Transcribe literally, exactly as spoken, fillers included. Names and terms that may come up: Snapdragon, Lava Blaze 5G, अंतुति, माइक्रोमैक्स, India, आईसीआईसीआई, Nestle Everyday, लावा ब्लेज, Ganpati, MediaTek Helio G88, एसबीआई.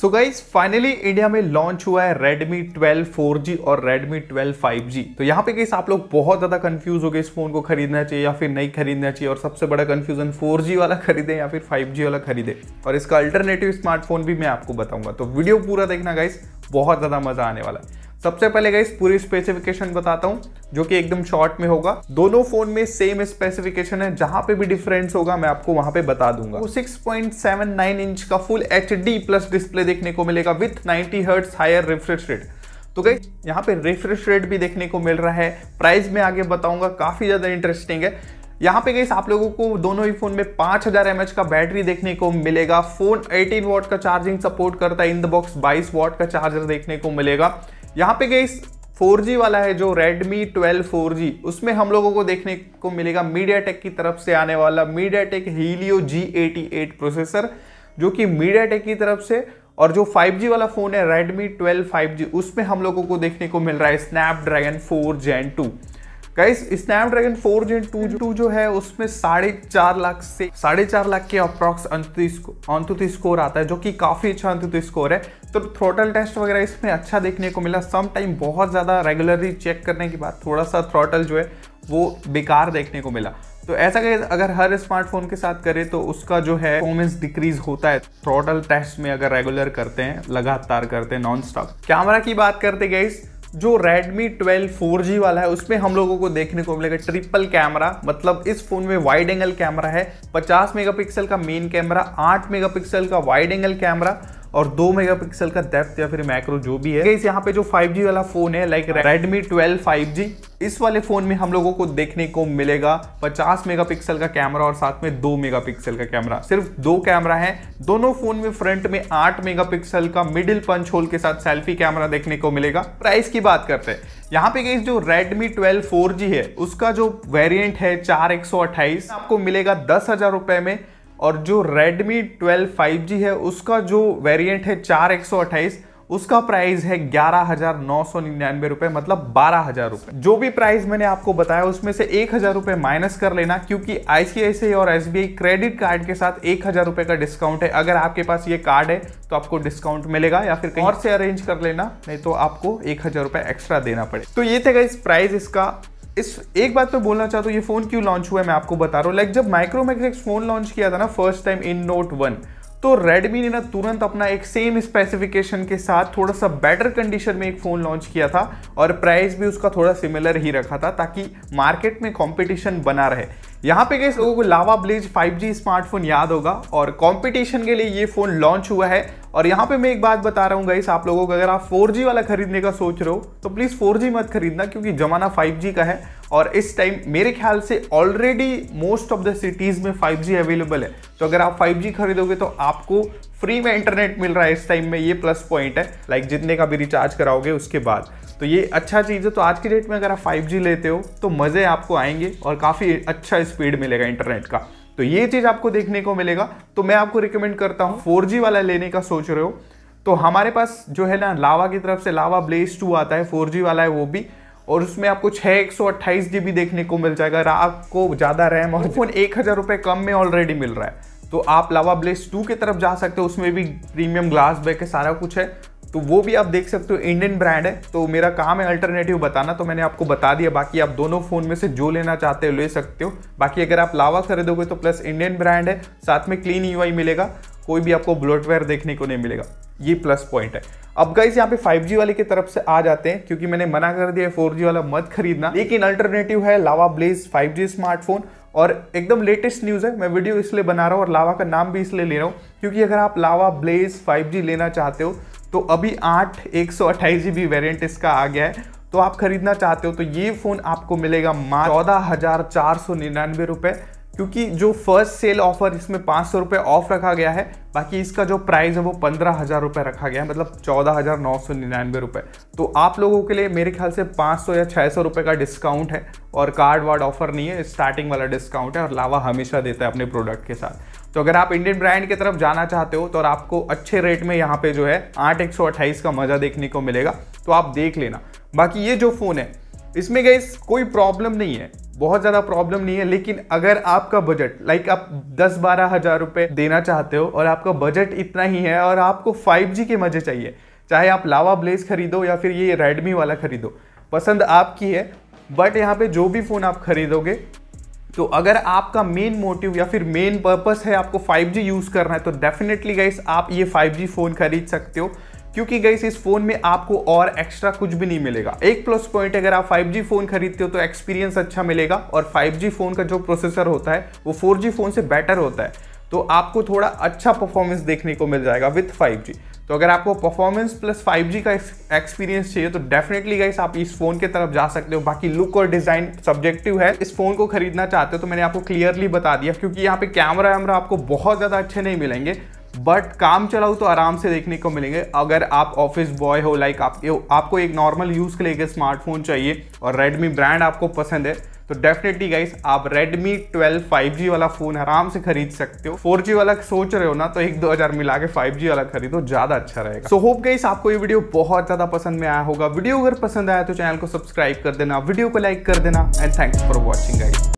सो guys finally India में launch हुआ है Redmi ट्वेल्व फोर जी और Redmi ट्वेल्व फाइव जी। तो यहाँ पे गाइस आप लोग बहुत ज़्यादा कंफ्यूज हो गए इस फ़ोन को खरीदना चाहिए या फिर नहीं खरीदना चाहिए, और सबसे बड़ा कंफ्यूजन फोर जी वाला खरीदें या फिर फाइव जी वाला खरीदें, और इसका अल्टरनेटिव स्मार्टफोन भी मैं आपको बताऊंगा। तो वीडियो पूरा देखना गाइस, बहुत ज़्यादा मज़ा आने वाला है। सबसे पहले गाइस पूरी स्पेसिफिकेशन बताता हूँ जो कि एकदम शॉर्ट में होगा। दोनों फोन में सेम स्पेसिफिकेशन है, जहां पे भी डिफरेंस होगा मैं आपको वहां पे बता दूंगा। Six point seven nine inch का फुल एचडी प्लस डिस्प्ले देखने को मिलेगा with ninety hertz higher refresh rate. तो गाइस यहाँ पे रिफ्रेश रेट भी देखने को मिल रहा है। प्राइस में आगे बताऊंगा, काफी ज्यादा इंटरेस्टिंग है। यहाँ पे गाइस आप लोगों को दोनों ही फोन में पाँच हज़ार एमएच का बैटरी देखने को मिलेगा। फोन अठारह वॉट का चार्जिंग सपोर्ट करता है, इन द बॉक्स बाईस वॉट का चार्जर देखने को मिलेगा। यहाँ पे गाइस फोर जी वाला है जो Redmi ट्वेल्व फोर जी, उसमें हम लोगों को देखने को मिलेगा MediaTek की तरफ से आने वाला MediaTek Helio G eighty eight processor, जो कि MediaTek की तरफ से। और जो फाइव जी वाला फोन है Redmi ट्वेल्व फाइव जी, उसमें हम लोगों को देखने को मिल रहा है Snapdragon four Gen two. Guys Snapdragon four Gen two जो है उसमें साढ़े चार लाख से साढ़े चार लाख के अप्रॉक्स अंतुति स्कोर आता है, जो कि काफ़ी अच्छा अंतुति स्कोर है। तो थ्रॉटल टेस्ट वगैरह इसमें अच्छा देखने को मिला। सम टाइम बहुत ज़्यादा रेगुलरली चेक करने के बाद थोड़ा सा थ्रॉटल जो है वो बेकार देखने को मिला। तो ऐसा गाइस अगर हर स्मार्टफोन के साथ करें तो उसका जो है परफॉर्मेंस डिक्रीज होता है थ्रॉटल टेस्ट में, अगर रेगुलर करते हैं, लगातार करते हैं, नॉन स्टॉप। कैमरा की बात करते गाइस, जो Redmi ट्वेल्व फोर जी वाला है उसमें हम लोगों को देखने को मिलेगा ट्रिपल कैमरा, मतलब इस फोन में वाइड एंगल कैमरा है। पचास मेगापिक्सल का मेन कैमरा, आठ मेगापिक्सल का वाइड एंगल कैमरा और दो मेगापिक्सल का डेप्थ या फिर मैक्रो जो भी है। इस यहाँ पे जो फाइव जी वाला फोन है like Redmi twelve five G, इस वाले फोन में हम लोगों को देखने को मिलेगा पचास मेगापिक्सल का कैमरा और साथ में दो मेगापिक्सल का कैमरा। सिर्फ दो कैमरा है दोनों फोन में। फ्रंट में आठ मेगापिक्सल का मिडिल पंच होल के साथ सेल्फी कैमरा देखने को मिलेगा। प्राइस की बात करते हैं, यहाँ पे गाइस जो Redmi ट्वेल्व फोर जी है उसका जो वेरिएंट है चार एक सौ अट्ठाईस आपको मिलेगा दस हजार रुपए में, और जो Redmi ट्वेल्व फाइव जी है उसका जो वेरिएंट है चार एक सौ अट्ठाईस उसका प्राइस है ग्यारह हजार नौ सौ निन्यानवे रुपए, मतलब बारह हजार रुपए। जो भी प्राइस मैंने आपको बताया उसमें से एक हजार रुपए माइनस कर लेना, क्योंकि आईसीआईसीआई और एसबीआई क्रेडिट कार्ड के साथ एक हजार रुपए का डिस्काउंट है। अगर आपके पास ये कार्ड है तो आपको डिस्काउंट मिलेगा, या फिर कहीं और से अरेंज कर लेना, नहीं तो आपको एक हजार रुपए एक्स्ट्रा देना पड़े। तो ये थे इस प्राइस इसका। इस एक बात मैं बोलना चाहता हूँ, ये फोन क्यों लॉन्च हुआ है मैं आपको बता रहा हूँ। लाइक जब माइक्रोमैक्स फोन लॉन्च किया था ना first time in Note one, तो Redmi ने ना तुरंत अपना एक सेम स्पेसिफिकेशन के साथ थोड़ा सा बेटर कंडीशन में एक फ़ोन लॉन्च किया था, और प्राइस भी उसका थोड़ा सिमिलर ही रखा था ताकि मार्केट में कंपटीशन बना रहे। यहाँ पे गाइस लोगों को लावा ब्लेज five G smartphone याद होगा, और कंपटीशन के लिए ये फ़ोन लॉन्च हुआ है। और यहाँ पे मैं एक बात बता रहा हूँ गाइस आप लोगों को, अगर आप फोर जी वाला खरीदने का सोच रहे हो तो प्लीज़ फोर जी मत खरीदना, क्योंकि ज़माना फाइव जी का है, और इस टाइम मेरे ख्याल से already most of the cities में फाइव जी अवेलेबल है। तो अगर आप फाइव जी खरीदोगे तो आपको फ्री में इंटरनेट मिल रहा है इस टाइम में, ये प्लस पॉइंट है। लाइक जितने का भी रिचार्ज कराओगे उसके बाद, तो ये अच्छा चीज़ है। तो आज की डेट में अगर आप फाइव जी लेते हो तो मज़े आपको आएंगे और काफ़ी अच्छा स्पीड मिलेगा इंटरनेट का, तो ये चीज़ आपको देखने को मिलेगा। तो मैं आपको रिकमेंड करता हूँ, फोर जी वाला लेने का सोच रहे हो तो हमारे पास जो है ना लावा की तरफ से लावा ब्लेज टू आता है, फोर जी वाला है वो भी, और उसमें आपको छः एक सौ अट्ठाईस जी बी देखने को मिल जाएगा। आपको ज़्यादा रैम और फोन एक हज़ार रुपये कम में ऑलरेडी मिल रहा है, तो आप लावा ब्लेज टू की तरफ जा सकते हो। उसमें भी प्रीमियम ग्लास बैक है, सारा कुछ है, तो वो भी आप देख सकते हो। इंडियन ब्रांड है तो मेरा काम है अल्टरनेटिव बताना, तो मैंने आपको बता दिया। बाकी आप दोनों फ़ोन में से जो लेना चाहते हो ले सकते हो। बाकी अगर आप लावा खरीदोगे तो प्लस इंडियन ब्रांड है, साथ में क्लीन यूआई मिलेगा, कोई भी आपको ब्लोटवेयर देखने को नहीं मिलेगा, ये प्लस पॉइंट है। अब गाइस यहाँ पे फाइव जी वाले की तरफ से आ जाते हैं, क्योंकि मैंने मना कर दिया फोर जी वाला मत खरीदना, लेकिन अल्टरनेटिव है लावा ब्लेज five G smartphone, और एकदम लेटेस्ट न्यूज़ है। मैं वीडियो इसलिए बना रहा हूँ और लावा का नाम भी इसलिए ले रहा हूँ, क्योंकि अगर आप लावा ब्लेज फाइव जी लेना चाहते हो तो अभी आठ एक सौ अट्ठाईस जी बी वेरियंट इसका आ गया है, तो आप खरीदना चाहते हो तो ये फ़ोन आपको मिलेगा मात्र चौदह हज़ार चार सौ निन्यानवे रुपये, क्योंकि जो फर्स्ट सेल ऑफर इसमें पाँच सौ रुपये ऑफ रखा गया है। बाकी इसका जो प्राइस है वो पंद्रह हज़ार रुपये रखा गया है, मतलब चौदह हज़ार नौ सौ निन्यानवे रुपये। तो आप लोगों के लिए मेरे ख्याल से पाँच सौ या छः सौ रुपये का डिस्काउंट है, और कार्ड वार्ड ऑफर नहीं है, स्टार्टिंग वाला डिस्काउंट है, और लावा हमेशा देता है अपने प्रोडक्ट के साथ। तो अगर आप इंडियन ब्रांड की तरफ जाना चाहते हो तो और आपको अच्छे रेट में यहाँ पे जो है आठ एक सौ अट्ठाईस का मज़ा देखने को मिलेगा, तो आप देख लेना। बाकी ये जो फ़ोन है इसमें गाइस कोई प्रॉब्लम नहीं है, बहुत ज़्यादा प्रॉब्लम नहीं है, लेकिन अगर आपका बजट लाइक आप दस बारह हज़ार रुपये देना चाहते हो और आपका बजट इतना ही है और आपको फाइव जी के मज़े चाहिए, चाहे आप लावा ब्लेज खरीदो या फिर ये रेडमी वाला खरीदो, पसंद आपकी है। बट यहाँ पे जो भी फ़ोन आप खरीदोगे, तो अगर आपका मेन मोटिव या फिर मेन पर्पस है आपको फाइव जी यूज़ करना है, तो डेफिनेटली गाइस आप ये फाइव जी फ़ोन खरीद सकते हो, क्योंकि गाइस इस फ़ोन में आपको और एक्स्ट्रा कुछ भी नहीं मिलेगा। एक प्लस पॉइंट, अगर आप फाइव जी फ़ोन खरीदते हो तो एक्सपीरियंस अच्छा मिलेगा, और फाइव जी फ़ोन का जो प्रोसेसर होता है वो फोर जी फ़ोन से बेटर होता है, तो आपको थोड़ा अच्छा परफॉर्मेंस देखने को मिल जाएगा विथ फाइव जी। तो अगर आपको परफॉर्मेंस प्लस फाइव जी का एक्सपीरियंस चाहिए तो डेफिनेटली गाइस आप इस फ़ोन के तरफ जा सकते हो। बाकी लुक और डिज़ाइन सब्जेक्टिव है, इस फ़ोन को खरीदना चाहते हो तो मैंने आपको क्लियरली बता दिया, क्योंकि यहाँ पे कैमरा वैमरा आपको बहुत ज़्यादा अच्छे नहीं मिलेंगे, बट काम चलाओ तो आराम से देखने को मिलेंगे। अगर आप ऑफिस बॉय हो, लाइक आप आपको एक नॉर्मल यूज़ के लिए स्मार्टफोन चाहिए और रेडमी ब्रांड आपको पसंद है, तो डेफिनेटली गाइस आप रेडमी ट्वेल्व फाइव जी वाला फ़ोन आराम से खरीद सकते हो। फोर जी वाला सोच रहे हो ना, तो एक दो हज़ार मिला के फाइव जी वाला खरीदो, ज़्यादा अच्छा रहेगा। सो होप गाइस आपको ये वीडियो बहुत ज़्यादा पसंद में आया होगा। वीडियो अगर पसंद आया तो चैनल को सब्सक्राइब कर देना, वीडियो को लाइक कर देना, and thanks for watching guys.